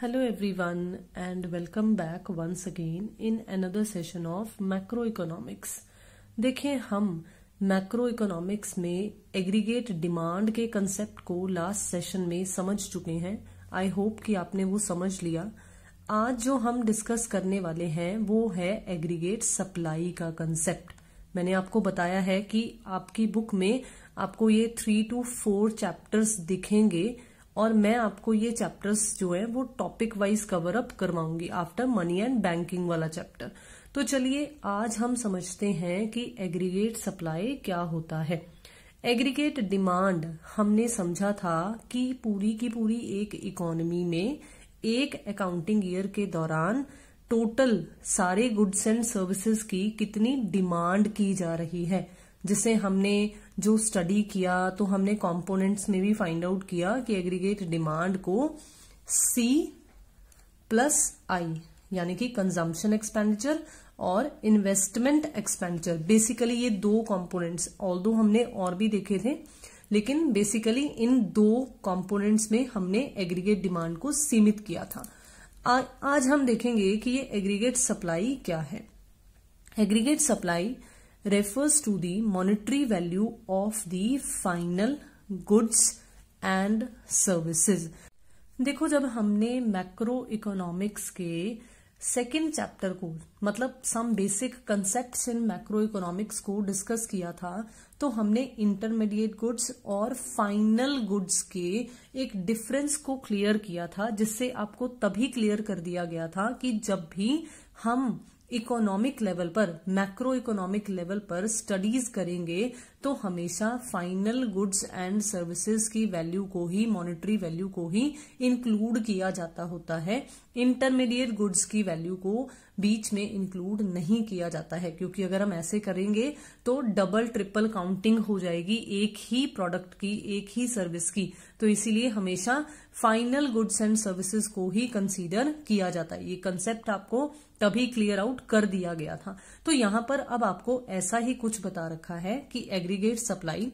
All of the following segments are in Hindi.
Hello everyone and welcome back once again in another session of macroeconomics। देखें हम macroeconomics में aggregate demand के concept को last session में समझ चुके हैं। I hope कि आपने वो समझ लिया। आज जो हम discuss करने वाले हैं वो है aggregate supply का concept। मैंने आपको बताया है कि आपकी बुक में आपको ये 3 to 4 chapters दिखेंगे और मैं आपको ये चैप्टर्स जो है वो टॉपिक वाइज कवर अप करवाऊंगी आफ्टर मनी एंड बैंकिंग वाला चैप्टर। तो चलिए आज हम समझते हैं कि एग्रीगेट सप्लाई क्या होता है। एग्रीगेट डिमांड हमने समझा था कि पूरी की पूरी एक इकोनॉमी में एक अकाउंटिंग ईयर के दौरान टोटल सारे गुड्स एंड सर्विसेज की कितनी डिमांड की जा रही है, जिसे हमने जो स्टडी किया तो हमने कंपोनेंट्स में भी फाइंड आउट किया कि एग्रीगेट डिमांड को C+I यानी कि कंजम्पशन एक्सपेंडिचर और इन्वेस्टमेंट एक्सपेंडिचर, बेसिकली ये दो कंपोनेंट्स, ऑल्दो हमने और भी देखे थे लेकिन बेसिकली इन दो कंपोनेंट्स में हमने एग्रीगेट डिमांड को सीमित किया था। आज हम देखेंगे कि ये एग्रीगेट सप्लाई क्या है। Aggregate supply refers to the monetary value of the final goods and services। देखो जब हमने मैक्रो इकोनॉमिक्स के सेकेंड चैप्टर को मतलब some basic concepts in macro economics को डिस्कस किया था तो हमने इंटरमीडिएट गुड्स और फाइनल गुड्स के एक डिफरेंस को क्लियर किया था, जिससे आपको तभी क्लियर कर दिया गया था कि जब भी हम इकोनॉमिक लेवल पर मैक्रो इकोनॉमिक लेवल पर स्टडीज करेंगे तो हमेशा फाइनल गुड्स एंड सर्विसेज की वैल्यू को ही, मॉनेटरी वैल्यू को ही इंक्लूड किया जाता होता है। इंटरमीडिएट गुड्स की वैल्यू को बीच में इंक्लूड नहीं किया जाता है, क्योंकि अगर हम ऐसे करेंगे तो डबल ट्रिपल काउंटिंग हो जाएगी एक ही प्रोडक्ट की, एक ही सर्विस की। तो इसीलिए हमेशा फाइनल गुड्स एंड सर्विसेज को ही कंसीडर किया जाता है। ये कंसेप्ट आपको तभी क्लियर आउट कर दिया गया था। तो यहां पर अब आपको ऐसा ही कुछ बता रखा है कि एग्रीगेट सप्लाई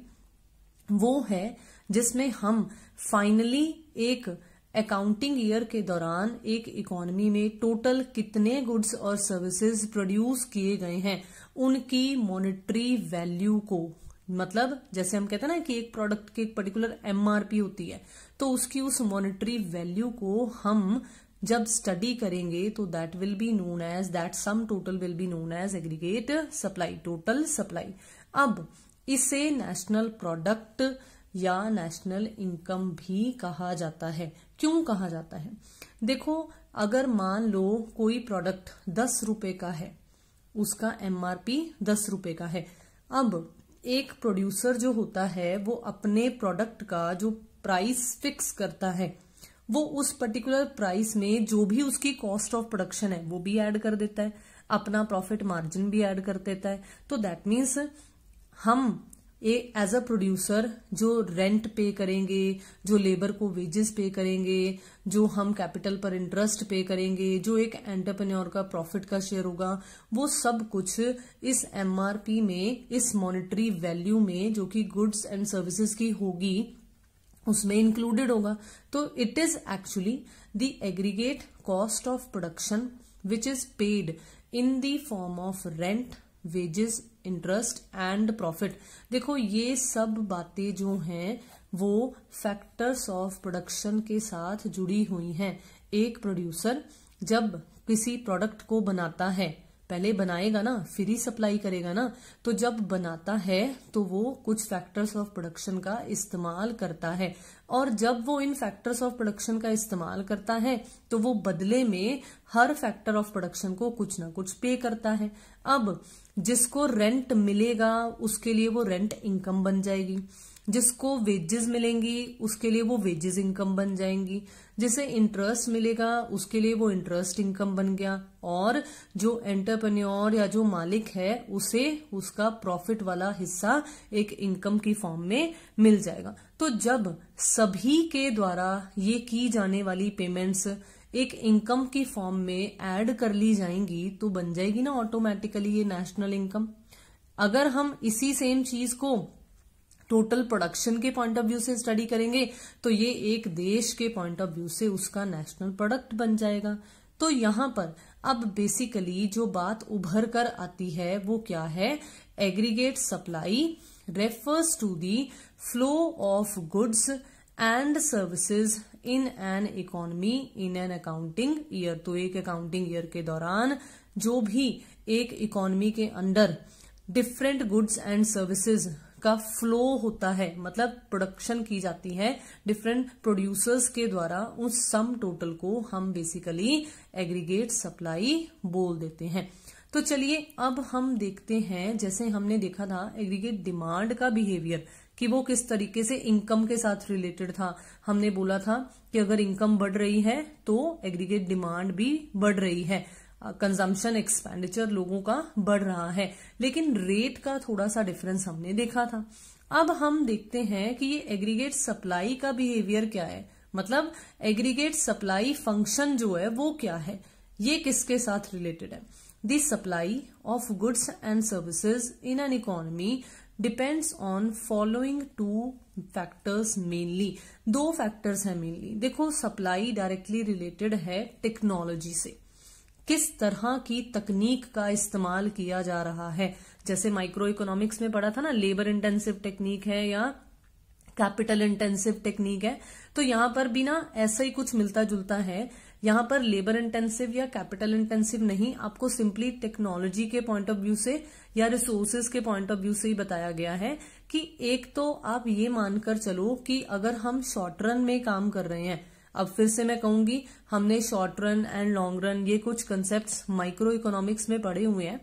वो है जिसमें हम फाइनली एक अकाउंटिंग ईयर के दौरान एक इकोनॉमी में टोटल कितने गुड्स और सर्विसेज प्रोड्यूस किए गए हैं उनकी मॉनेटरी वैल्यू को, मतलब जैसे हम कहते हैं ना कि एक प्रोडक्ट की एक पर्टिकुलर MRP होती है, तो उसकी उस मॉनेटरी वैल्यू को हम जब स्टडी करेंगे तो that will be known as, that sum total will be known as aggregate supply, total supply. अब इसे नेशनल प्रोडक्ट या नेशनल इनकम भी कहा जाता है। क्यों कहा जाता है? देखो अगर मान लो कोई प्रोडक्ट 10 रुपए का है, उसका MRP 10 रुपए का है। अब एक प्रोड्यूसर जो होता है वो अपने प्रोडक्ट का जो प्राइस फिक्स करता है वो उस पर्टिकुलर प्राइस में जो भी उसकी कॉस्ट ऑफ प्रोडक्शन है वो भी ऐड कर देता है, अपना प्रॉफिट मार्जिन भी ऐड कर देता है। तो दैट मीन्स हम एज अ प्रोड्यूसर जो रेंट पे करेंगे, जो लेबर को वेजेस पे करेंगे, जो हम कैपिटल पर इंटरेस्ट पे करेंगे, जो एक एंटरप्रेन्योर का प्रॉफिट का शेयर होगा, वो सब कुछ इस MRP में, इस मॉनेटरी वैल्यू में जो कि गुड्स एंड सर्विसेज की होगी उसमें इंक्लूडेड होगा। तो it is actually the aggregate cost of production which is paid in the form of rent, wages, interest and profit. देखो ये सब बातें जो हैं वो फैक्टर्स ऑफ प्रोडक्शन के साथ जुड़ी हुई हैं। एक प्रोड्यूसर जब किसी प्रोडक्ट को बनाता है, पहले बनाएगा ना फिर ही सप्लाई करेगा ना, तो जब बनाता है तो वो कुछ फैक्टर्स ऑफ प्रोडक्शन का इस्तेमाल करता है और जब वो इन फैक्टर्स ऑफ प्रोडक्शन का इस्तेमाल करता है तो वो बदले में हर फैक्टर ऑफ प्रोडक्शन को कुछ ना कुछ पे करता है। अब जिसको रेंट मिलेगा उसके लिए वो रेंट इनकम बन जाएगी, जिसको वेजेस मिलेंगी उसके लिए वो वेजेस इनकम बन जाएंगी, जिसे इंटरेस्ट मिलेगा उसके लिए वो इंटरेस्ट इनकम बन गया और जो एंटरप्रेन्योर या जो मालिक है उसे उसका प्रॉफिट वाला हिस्सा एक इनकम की फॉर्म में मिल जाएगा। तो जब सभी के द्वारा ये की जाने वाली पेमेंट्स एक इनकम की फॉर्म में ऐड कर ली जाएंगी तो बन जाएगी ना ऑटोमेटिकली ये नेशनल इनकम। अगर हम इसी सेम चीज को टोटल प्रोडक्शन के पॉइंट ऑफ व्यू से स्टडी करेंगे तो ये एक देश के पॉइंट ऑफ व्यू से उसका नेशनल प्रोडक्ट बन जाएगा। तो यहाँ पर अब बेसिकली जो बात उभर कर आती है वो क्या है, aggregate supply refers to the flow of goods and services in an economy in an accounting year. तो एक अकाउंटिंग ईयर के दौरान जो भी एक इकोनॉमी के अंदर डिफरेंट गुड्स एंड सर्विसेज का फ्लो होता है, मतलब प्रोडक्शन की जाती है डिफरेंट प्रोड्यूसर्स के द्वारा, उस सम टोटल को हम बेसिकली एग्रीगेट सप्लाई बोल देते हैं। तो चलिए अब हम देखते हैं, जैसे हमने देखा था एग्रीगेट डिमांड का बिहेवियर कि वो किस तरीके से इनकम के साथ रिलेटेड था। हमने बोला था कि अगर इनकम बढ़ रही है तो एग्रीगेट डिमांड भी बढ़ रही है, कंजम्पशन एक्सपेंडिचर लोगों का बढ़ रहा है, लेकिन रेट का थोड़ा सा डिफरेंस हमने देखा था। अब हम देखते हैं कि ये एग्रीगेट सप्लाई का बिहेवियर क्या है, मतलब एग्रीगेट सप्लाई फंक्शन जो है वो क्या है, ये किसके साथ रिलेटेड है। The supply of goods and services in an economy depends on following two factors mainly. दो फैक्टर्स हैं मेनली। देखो सप्लाई डायरेक्टली रिलेटेड है टेक्नोलॉजी से, किस तरह की तकनीक का इस्तेमाल किया जा रहा है। जैसे माइक्रो इकोनॉमिक्स में पढ़ा था ना, लेबर इंटेंसिव टेक्निक है या कैपिटल इंटेंसिव टेक्निक है, तो यहाँ पर भी ना ऐसा ही कुछ मिलता जुलता है। यहाँ पर लेबर इंटेंसिव या कैपिटल इंटेंसिव नहीं, आपको सिंपली टेक्नोलॉजी के पॉइंट ऑफ व्यू से या रिसोर्सेज के पॉइंट ऑफ व्यू से ही बताया गया है कि एक तो आप ये मानकर चलो कि अगर हम शॉर्ट रन में काम कर रहे हैं, अब फिर से मैं कहूंगी हमने short run and long run ये कुछ कंसेप्ट्स माइक्रो इकोनॉमिक्स में पढ़े हुए हैं।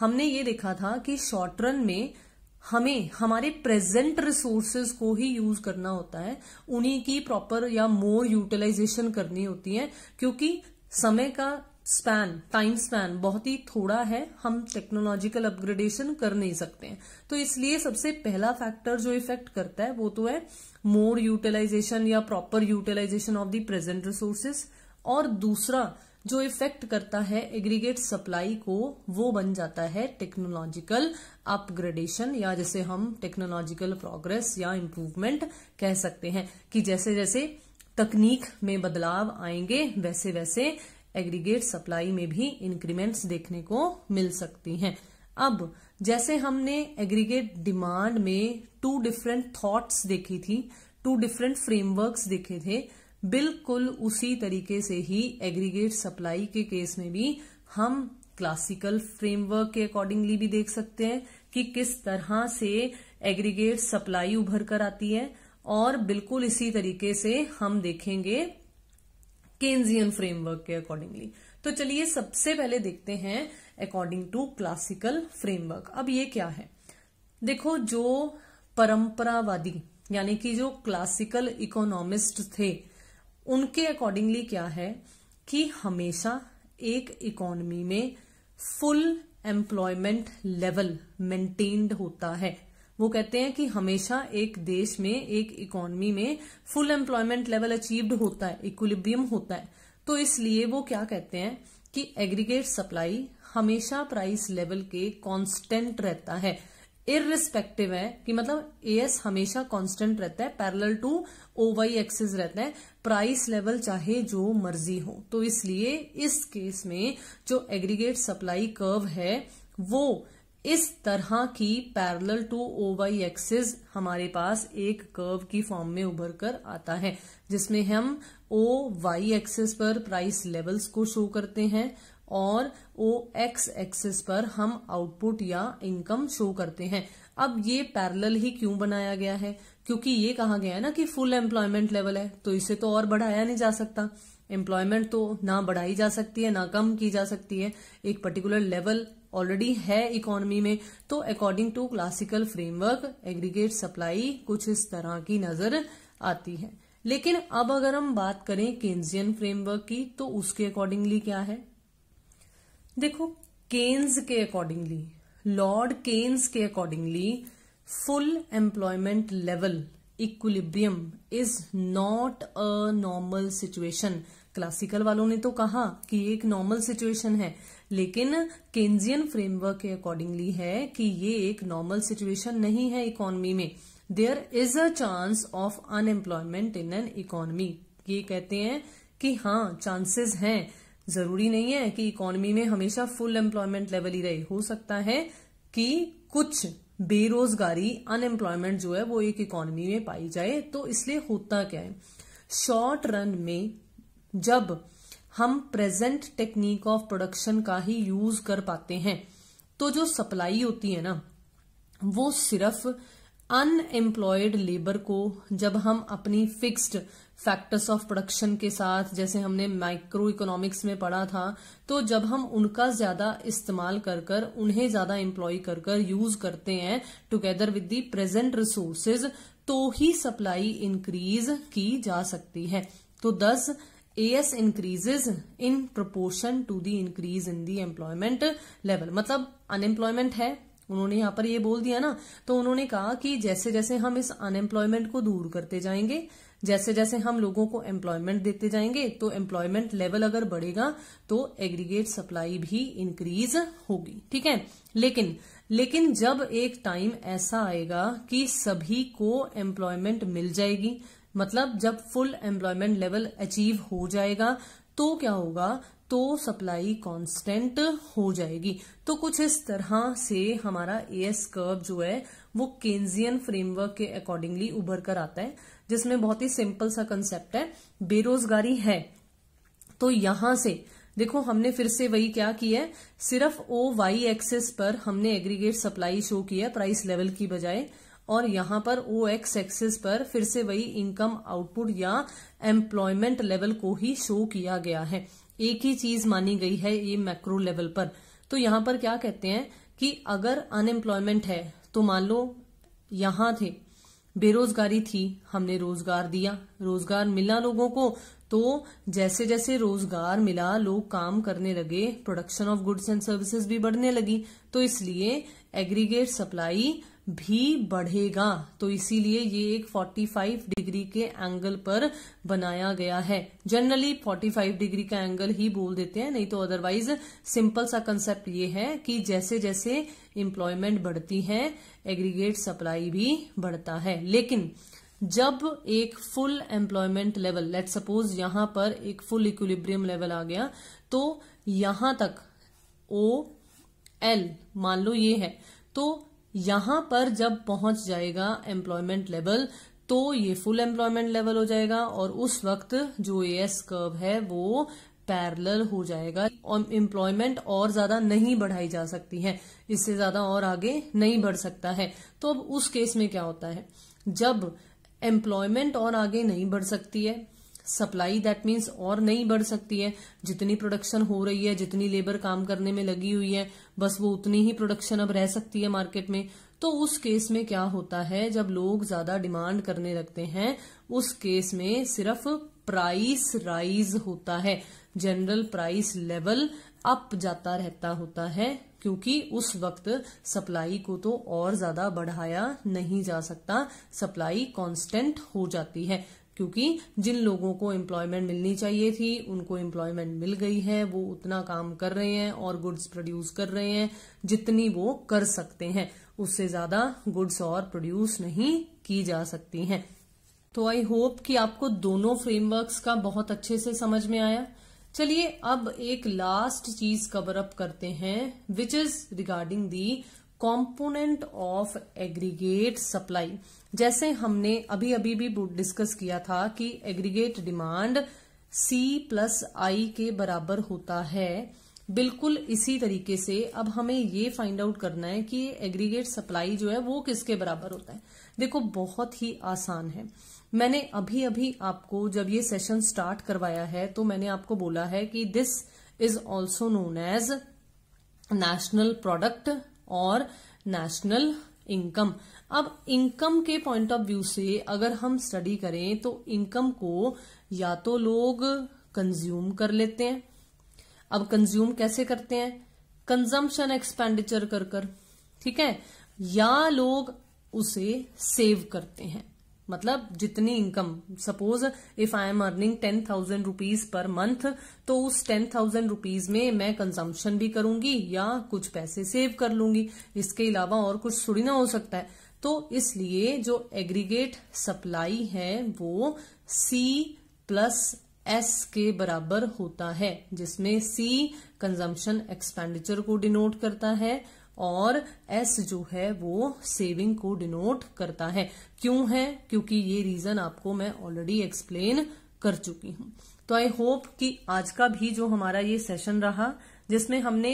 हमने ये देखा था कि शॉर्ट रन में हमें हमारे प्रेजेंट रिसोर्सेज को ही यूज करना होता है, उन्हीं की प्रॉपर या मोर यूटिलाइजेशन करनी होती है, क्योंकि समय का स्पैन, टाइम स्पैन बहुत ही थोड़ा है, हम टेक्नोलॉजिकल अपग्रेडेशन कर नहीं सकते हैं। तो इसलिए सबसे पहला फैक्टर जो इफेक्ट करता है वो तो है मोर यूटिलाइजेशन या proper utilisation of the present resources, और दूसरा जो इफेक्ट करता है एग्रीगेट सप्लाई को वो बन जाता है टेक्नोलॉजिकल अपग्रेडेशन, या जैसे हम टेक्नोलॉजिकल प्रोग्रेस या इम्प्रूवमेंट कह सकते हैं कि जैसे जैसे तकनीक में बदलाव आएंगे वैसे वैसे एग्रीगेट सप्लाई में भी इंक्रीमेंट्स देखने को मिल सकती हैं। अब जैसे हमने एग्रीगेट डिमांड में टू डिफरेंट थॉट्स देखी थी, टू डिफरेंट फ्रेमवर्क्स देखे थे, बिल्कुल उसी तरीके से ही एग्रीगेट सप्लाई के केस में भी हम क्लासिकल फ्रेमवर्क के अकॉर्डिंगली भी देख सकते हैं कि किस तरह से एग्रीगेट सप्लाई उभर कर आती है, और बिल्कुल इसी तरीके से हम देखेंगे केन्जियन फ्रेमवर्क के अकॉर्डिंगली। तो चलिए सबसे पहले देखते हैं अकॉर्डिंग टू क्लासिकल फ्रेमवर्क। अब ये क्या है, देखो जो परंपरावादी यानी कि जो क्लासिकल इकोनॉमिस्ट थे उनके अकॉर्डिंगली क्या है कि हमेशा एक इकोनॉमी में फुल एम्प्लॉयमेंट लेवल मेंटेन्ड होता है। वो कहते हैं कि हमेशा एक देश में, एक इकोनॉमी में फुल एम्प्लॉयमेंट लेवल अचीव्ड होता है, इक्विलिब्रियम होता है। तो इसलिए वो क्या कहते हैं कि एग्रीगेट सप्लाई हमेशा प्राइस लेवल के कांस्टेंट रहता है, इररिस्पेक्टिव है कि मतलब एएस हमेशा कांस्टेंट रहता है, पैरेलल टू ओवाई एक्सिस रहता है, प्राइस लेवल चाहे जो मर्जी हो। तो इसलिए इस केस में जो एग्रीगेट सप्लाई कर्व है वो इस तरह की पैरेलल टू ओवाई एक्सिस हमारे पास एक कर्व की फॉर्म में उभर कर आता है, जिसमें हम ओ वाई एक्सिस पर प्राइस लेवल्स को शो करते हैं और ओ एक्स एक्सिस पर हम आउटपुट या इनकम शो करते हैं। अब ये पैरेलल ही क्यों बनाया गया है, क्योंकि ये कहा गया है ना कि फुल एम्प्लॉयमेंट लेवल है, तो इसे तो और बढ़ाया नहीं जा सकता, एम्प्लॉयमेंट तो ना बढ़ाई जा सकती है ना कम की जा सकती है, एक पर्टिकुलर लेवल ऑलरेडी है इकोनॉमी में। तो according to classical framework aggregate supply कुछ इस तरह की नजर आती है। लेकिन अब अगर हम बात करें केन्जियन फ्रेमवर्क की तो उसके अकॉर्डिंगली क्या है, देखो केन्स के अकॉर्डिंगली, लॉर्ड केन्स के accordingly full employment level equilibrium is not a normal situation. Classical वालों ने तो कहा कि ये एक नॉर्मल सिचुएशन है, लेकिन केन्जियन फ्रेमवर्क के अकॉर्डिंगली है कि ये एक नॉर्मल सिचुएशन नहीं है इकोनॉमी में, there is a chance of unemployment in an economy. ये कहते हैं कि हाँ चांसेस हैं, जरूरी नहीं है कि इकोनॉमी में हमेशा फुल एम्प्लॉयमेंट लेवल ही रहे, हो सकता है कि कुछ बेरोजगारी अनएम्प्लॉयमेंट जो है वो एक इकोनॉमी में पाई जाए। तो इसलिए होता क्या है, शॉर्ट रन में जब हम प्रेजेंट टेक्निक ऑफ प्रोडक्शन का ही यूज कर पाते हैं तो जो सप्लाई होती है ना वो सिर्फ अनएम्प्लॉयड लेबर को जब हम अपनी फिक्स्ड फैक्टर्स ऑफ प्रोडक्शन के साथ, जैसे हमने माइक्रो इकोनॉमिक्स में पढ़ा था, तो जब हम उनका ज्यादा इस्तेमाल कर कर उन्हें ज्यादा एम्प्लॉय कर कर यूज करते हैं together with the present resources, तो ही सप्लाई इंक्रीज की जा सकती है। तो 10 AS increases in proportion to the increase in the employment level। मतलब unemployment है, उन्होंने यहाँ पर ये बोल दिया ना, तो उन्होंने कहा कि जैसे जैसे हम इस अनएम्प्लॉयमेंट को दूर करते जाएंगे, जैसे जैसे हम लोगों को एम्प्लॉयमेंट देते जाएंगे, तो एम्प्लॉयमेंट लेवल अगर बढ़ेगा तो एग्रीगेट सप्लाई भी इंक्रीज होगी। ठीक है, लेकिन जब एक टाइम ऐसा आएगा कि सभी को एम्प्लॉयमेंट मिल जाएगी, मतलब जब फुल एम्प्लॉयमेंट लेवल अचीव हो जाएगा तो क्या होगा, तो सप्लाई कांस्टेंट हो जाएगी। तो कुछ इस तरह से हमारा एएस कर्व जो है वो केन्जियन फ्रेमवर्क के अकॉर्डिंगली उभर कर आता है, जिसमें बहुत ही सिंपल सा कंसेप्ट है, बेरोजगारी है तो यहां से देखो हमने फिर से वही क्या किया है, सिर्फ OY एक्सिस पर हमने एग्रीगेट सप्लाई शो किया प्राइस लेवल की बजाय, और यहां पर OX एक्सिस पर फिर से वही इनकम आउटपुट या एम्प्लॉयमेंट लेवल को ही शो किया गया है। एक ही चीज मानी गई है ये मैक्रो लेवल पर। तो यहां पर क्या कहते हैं कि अगर अनएम्प्लॉयमेंट है तो मान लो यहां थे, बेरोजगारी थी, हमने रोजगार दिया, रोजगार मिला लोगों को, तो जैसे जैसे रोजगार मिला लोग काम करने लगे, production of goods and services भी बढ़ने लगी, तो इसलिए एग्रीगेट सप्लाई भी बढ़ेगा। तो इसीलिए ये एक 45 डिग्री के एंगल पर बनाया गया है। जनरली 45 डिग्री का एंगल ही बोल देते हैं, नहीं तो अदरवाइज सिंपल सा कंसेप्ट ये है कि जैसे जैसे एम्प्लॉयमेंट बढ़ती है एग्रीगेट सप्लाई भी बढ़ता है। लेकिन जब एक full employment level, let's suppose यहां पर एक फुल इक्विलिब्रियम लेवल आ गया, तो यहां तक OL मान लो ये है, तो यहां पर जब पहुंच जाएगा एम्प्लॉयमेंट लेवल तो ये फुल एम्प्लॉयमेंट लेवल हो जाएगा, और उस वक्त जो एएस कर्व है वो पैरेलल हो जाएगा और एम्प्लॉयमेंट और ज्यादा नहीं बढ़ाई जा सकती है, इससे ज्यादा और आगे नहीं बढ़ सकता है। तो अब उस केस में क्या होता है, जब एम्प्लॉयमेंट और आगे नहीं बढ़ सकती है, सप्लाई दैट मीन्स और नहीं बढ़ सकती है, जितनी प्रोडक्शन हो रही है, जितनी लेबर काम करने में लगी हुई है, बस वो उतनी ही प्रोडक्शन अब रह सकती है मार्केट में, तो उस केस में क्या होता है, जब लोग ज्यादा डिमांड करने लगते हैं उस केस में सिर्फ प्राइस राइज होता है, जनरल प्राइस लेवल अप जाता रहता होता है, क्योंकि उस वक्त सप्लाई को तो और ज्यादा बढ़ाया नहीं जा सकता, सप्लाई कांस्टेंट हो जाती है, क्योंकि जिन लोगों को एम्प्लॉयमेंट मिलनी चाहिए थी उनको एम्प्लॉयमेंट मिल गई है, वो उतना काम कर रहे हैं और गुड्स प्रोड्यूस कर रहे हैं जितनी वो कर सकते हैं, उससे ज्यादा गुड्स और प्रोड्यूस नहीं की जा सकती हैं। तो आई होप कि आपको दोनों फ्रेमवर्क्स का बहुत अच्छे से समझ में आया। चलिए अब एक लास्ट चीज कवर अप करते हैं, which is regarding the component of aggregate supply. जैसे हमने अभी अभी भी डिस्कस किया था कि एग्रीगेट डिमांड C+I के बराबर होता है, बिल्कुल इसी तरीके से अब हमें ये फाइंड आउट करना है कि एग्रीगेट सप्लाई जो है वो किसके बराबर होता है। देखो बहुत ही आसान है, मैंने अभी अभी आपको जब ये सेशन स्टार्ट करवाया है तो मैंने आपको बोला है कि this is also known as national product और नेशनल इनकम। अब इनकम के पॉइंट ऑफ व्यू से अगर हम स्टडी करें तो इनकम को या तो लोग कंज्यूम कर लेते हैं, अब कंज्यूम कैसे करते हैं, कंजम्पशन एक्सपेंडिचर कर कर, ठीक है, या लोग उसे सेव करते हैं, मतलब जितनी income, suppose if I am earning 10,000 rupees per month, तो उस 10,000 रुपीज में मैं कंजम्पशन भी करूंगी या कुछ पैसे सेव कर लूंगी, इसके अलावा और कुछ थोड़ी ना हो सकता है। तो इसलिए जो एग्रीगेट सप्लाई है वो C प्लस S के बराबर होता है, जिसमें C कंजम्पशन एक्सपेंडिचर को डिनोट करता है और S जो है वो सेविंग को डिनोट करता है। क्यों है? क्योंकि ये रीजन आपको मैं ऑलरेडी एक्सप्लेन कर चुकी हूं। तो आई होप कि आज का भी जो हमारा ये सेशन रहा जिसमें हमने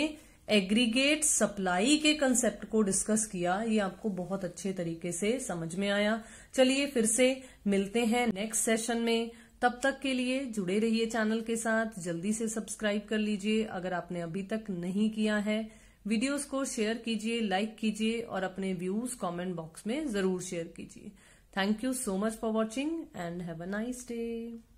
एग्रीगेट सप्लाई के कंसेप्ट को डिस्कस किया, ये आपको बहुत अच्छे तरीके से समझ में आया। चलिए फिर से मिलते हैं नेक्स्ट सेशन में, तब तक के लिए जुड़े रहिए चैनल के साथ। जल्दी से सब्सक्राइब कर लीजिए अगर आपने अभी तक नहीं किया है। वीडियोस को शेयर कीजिए, लाइक कीजिए और अपने व्यूज कमेंट बॉक्स में जरूर शेयर कीजिए। Thank you so much for watching and have a nice day.